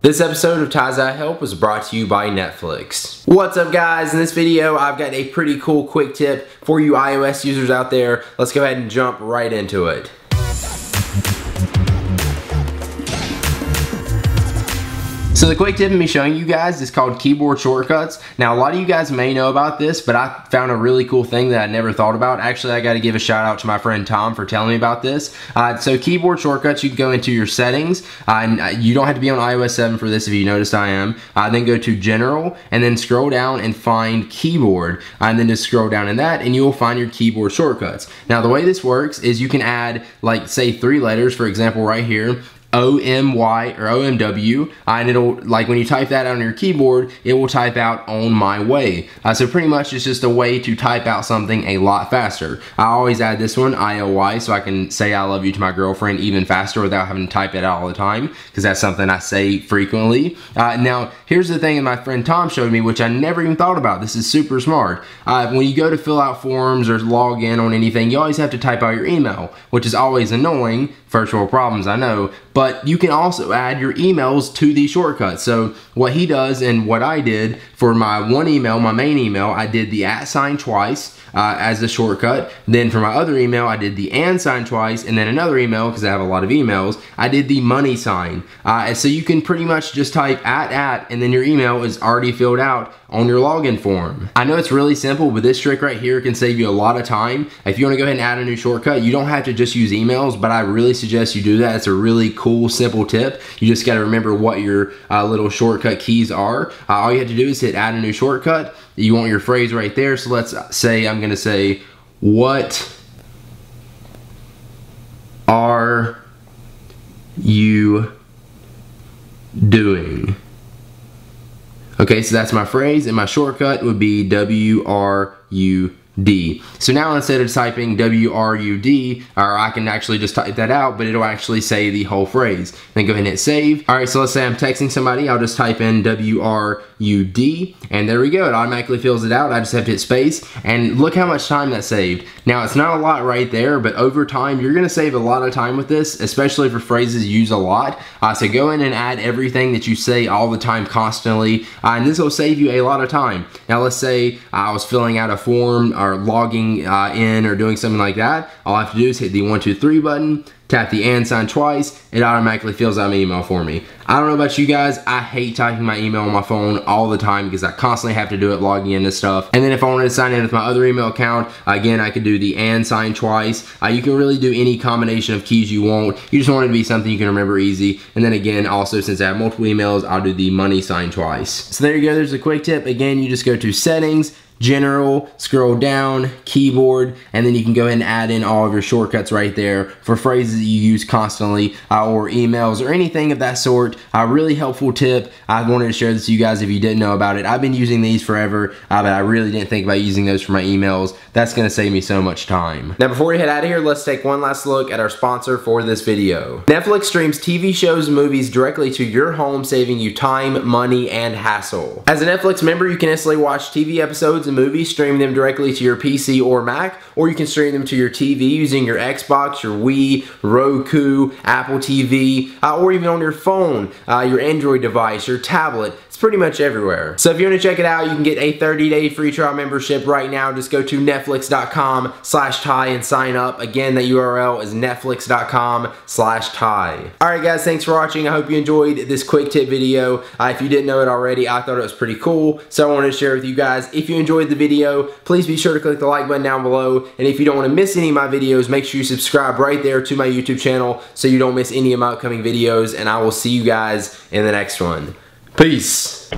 This episode of TysiPhoneHelp was brought to you by Netflix. What's up guys? In this video, I've got a pretty cool quick tip for you iOS users out there. Let's go ahead and jump right into it. So the quick tip I'm showing you guys is called keyboard shortcuts. Now a lot of you guys may know about this, but I found a really cool thing that I never thought about. Actually, I gotta give a shout out to my friend Tom for telling me about this. So keyboard shortcuts, you can go into your settings, and you don't have to be on iOS 7 for this if you noticed I am. Then go to general, and then scroll down and find keyboard, and then just scroll down in that, and you will find your keyboard shortcuts. Now the way this works is you can add, like say 3 letters, for example right here, O-M-Y or O-M-W, and it'll, like when you type that on your keyboard, it will type out on my way. So pretty much it's just a way to type out something a lot faster. I always add this one, I-O-Y, so I can say I love you to my girlfriend even faster without having to type it out all the time, because that's something I say frequently. Now, here's the thing that my friend Tom showed me, which I never even thought about. This is super smart. When you go to fill out forms or log in on anything, you always have to type out your email, which is always annoying. First world problems, I know, but you can also add your emails to these shortcuts. So what he does and what I did for my one email, my main email, I did the @ sign twice as a shortcut. Then for my other email, I did the and sign twice, and then another email, because I have a lot of emails, I did the money sign. And so you can pretty much just type @ and then your email is already filled out on your login form. I know it's really simple, but this trick right here can save you a lot of time. If you wanna go ahead and add a new shortcut, you don't have to just use emails, but I really suggest you do that. It's a really cool, simple tip. You just gotta remember what your little shortcut keys are. All you have to do is hit add a new shortcut. You want your phrase right there. So let's say, I'm gonna say, what are you doing? Okay, so that's my phrase, and my shortcut would be W-R-U-D. So now instead of typing W-R-U-D, or I can actually just type that out, but it'll actually say the whole phrase. Then go ahead and hit save. All right, so let's say I'm texting somebody, I'll just type in W-R-U-D, and there we go, it automatically fills it out. I just have to hit space, and look how much time that saved. Now, it's not a lot right there, but over time, you're gonna save a lot of time with this, especially for phrases you use a lot. So go in and add everything that you say all the time constantly, and this will save you a lot of time. Now, let's say I was filling out a form or logging in or doing something like that. All I have to do is hit the 1, 2, 3 button, tap the and sign twice, it automatically fills out my email for me. I don't know about you guys, I hate typing my email on my phone all the time because I constantly have to do it logging into stuff. And then if I wanted to sign in with my other email account, again, I could do the and sign twice. You can really do any combination of keys you want. You just want it to be something you can remember easy. And then again, also since I have multiple emails, I'll do the money sign twice. So there you go, there's a quick tip. Again, you just go to settings, general, scroll down, keyboard, and then you can go ahead and add in all of your shortcuts right there for phrases that you use constantly or emails or anything of that sort. A really helpful tip. I wanted to share this to you guys if you didn't know about it. I've been using these forever, but I really didn't think about using those for my emails. That's gonna save me so much time. Now before we head out of here, let's take one last look at our sponsor for this video. Netflix streams TV shows and movies directly to your home, saving you time, money, and hassle. As a Netflix member, you can instantly watch TV episodes and movies, stream them directly to your PC or Mac, or you can stream them to your TV using your Xbox, your Wii, Roku, Apple TV, or even on your phone, your Android device, your tablet. It's pretty much everywhere. So if you want to check it out, you can get a 30-day free trial membership right now. Just go to netflix.com/Ty and sign up. Again, that URL is netflix.com/Ty. Alright guys, thanks for watching. I hope you enjoyed this quick tip video. If you didn't know it already, I thought it was pretty cool, so I wanted to share with you guys. If you enjoyed the video, please be sure to click the like button down below, and if you don't want to miss any of my videos, make sure you subscribe right there to my YouTube channel so you don't miss any of my upcoming videos, and I will see you guys in the next one. Peace.